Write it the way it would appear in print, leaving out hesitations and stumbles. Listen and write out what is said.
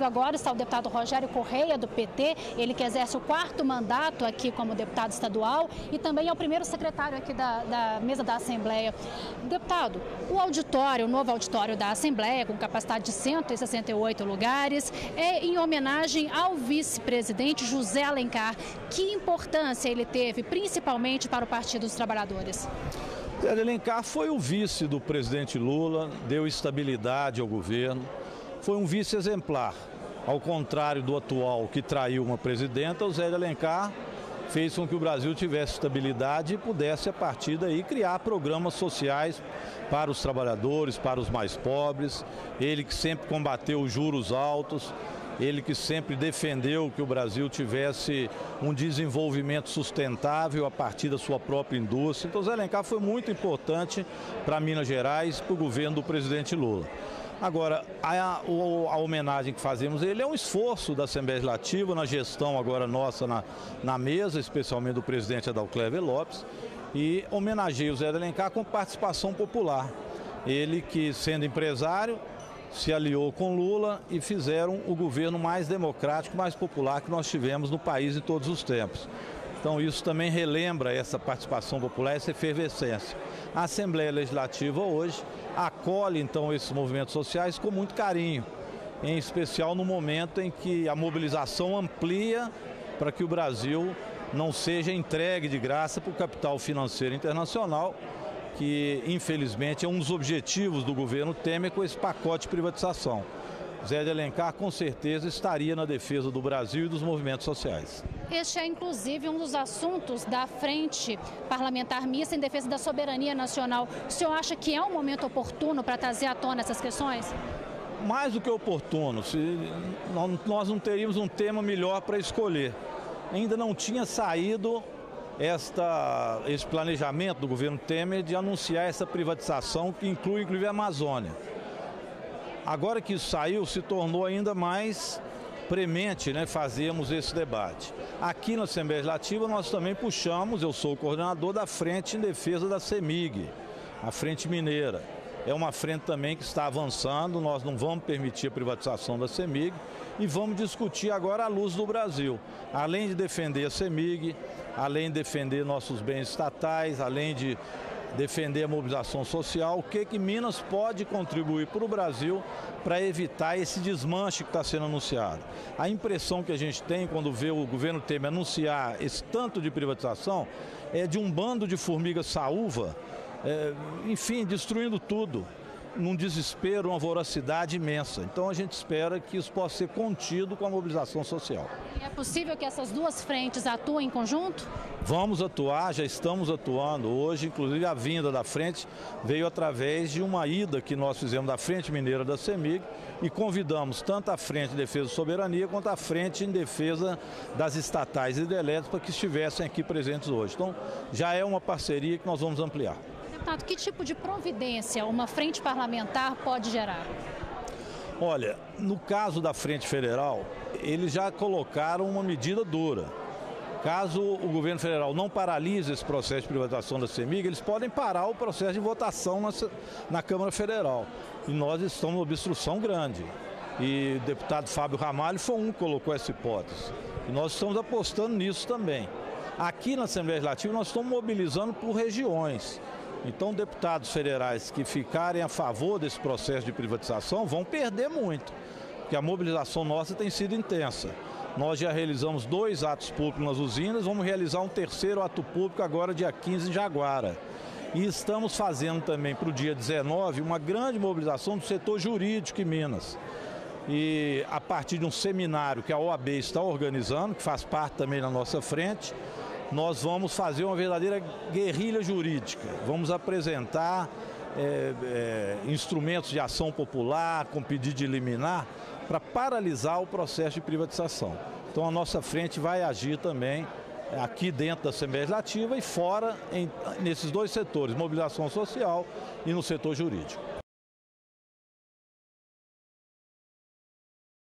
Comigo agora está o deputado Rogério Correia, do PT, ele que exerce o 4º mandato aqui como deputado estadual e também é o primeiro secretário aqui da mesa da Assembleia. Deputado, o auditório, o novo auditório da Assembleia, com capacidade de 168 lugares, é em homenagem ao vice-presidente José Alencar. Que importância ele teve, principalmente para o Partido dos Trabalhadores? Alencar foi o vice do presidente Lula, deu estabilidade ao governo, foi um vice exemplar. Ao contrário do atual, que traiu uma presidenta, o José Alencar fez com que o Brasil tivesse estabilidade e pudesse, a partir daí, criar programas sociais para os trabalhadores, para os mais pobres. Ele que sempre combateu os juros altos, ele que sempre defendeu que o Brasil tivesse um desenvolvimento sustentável a partir da sua própria indústria. Então, José Alencar foi muito importante para Minas Gerais, para o governo do presidente Lula. Agora, a homenagem que fazemos a ele é um esforço da Assembleia Legislativa, na gestão agora nossa na mesa, especialmente do presidente Adalclever Lopes, e homenageia o José Alencar com participação popular. Ele que, sendo empresário, se aliou com Lula e fizeram o governo mais democrático, mais popular que nós tivemos no país em todos os tempos. Então isso também relembra essa participação popular, essa efervescência. A Assembleia Legislativa hoje acolhe então esses movimentos sociais com muito carinho, em especial no momento em que a mobilização amplia para que o Brasil não seja entregue de graça para o capital financeiro internacional, que infelizmente é um dos objetivos do governo Temer com esse pacote de privatização. José Alencar com certeza estaria na defesa do Brasil e dos movimentos sociais. Este é, inclusive, um dos assuntos da Frente Parlamentar Mista em Defesa da Soberania Nacional. O senhor acha que é um momento oportuno para trazer à tona essas questões? Mais do que oportuno. Nós não teríamos um tema melhor para escolher. Ainda não tinha saído esse planejamento do governo Temer de anunciar essa privatização, que inclui, inclusive, a Amazônia. Agora que isso saiu, se tornou ainda mais premente, né, fazermos esse debate. Aqui na Assembleia Legislativa nós também puxamos, eu sou o coordenador da Frente em Defesa da Cemig, a Frente Mineira. É uma frente também que está avançando, nós não vamos permitir a privatização da Cemig e vamos discutir agora a luz do Brasil. Além de defender a Cemig, além de defender nossos bens estatais, além de defender a mobilização social, o que Minas pode contribuir para o Brasil para evitar esse desmanche que está sendo anunciado. A impressão que a gente tem quando vê o governo Temer anunciar esse tanto de privatização é de um bando de formigas saúva, enfim, destruindo tudo, num desespero, uma voracidade imensa. Então a gente espera que isso possa ser contido com a mobilização social. E é possível que essas duas frentes atuem em conjunto? Vamos atuar, já estamos atuando hoje, inclusive a vinda da frente veio através de uma ida que nós fizemos da Frente Mineira da Cemig e convidamos tanto a Frente em Defesa da Soberania quanto a Frente em Defesa das Estatais e Hidrelétricas que estivessem aqui presentes hoje. Então já é uma parceria que nós vamos ampliar. Deputado, que tipo de providência uma frente parlamentar pode gerar? Olha, no caso da Frente Federal, eles já colocaram uma medida dura. Caso o governo federal não paralise esse processo de privatização da Cemig, eles podem parar o processo de votação na Câmara Federal. E nós estamos em obstrução grande. E o deputado Fábio Ramalho foi um que colocou essa hipótese. E nós estamos apostando nisso também. Aqui na Assembleia Legislativa nós estamos mobilizando por regiões. Então, deputados federais que ficarem a favor desse processo de privatização vão perder muito, porque a mobilização nossa tem sido intensa. Nós já realizamos 2 atos públicos nas usinas, vamos realizar um terceiro ato público agora dia 15 em Jaguara. E estamos fazendo também para o dia 19 uma grande mobilização do setor jurídico em Minas. E a partir de um seminário que a OAB está organizando, que faz parte também da nossa frente, nós vamos fazer uma verdadeira guerrilha jurídica. Vamos apresentar instrumentos de ação popular, com pedido de liminar, para paralisar o processo de privatização. Então a nossa frente vai agir também aqui dentro da Assembleia Legislativa e fora nesses dois setores, mobilização social e no setor jurídico.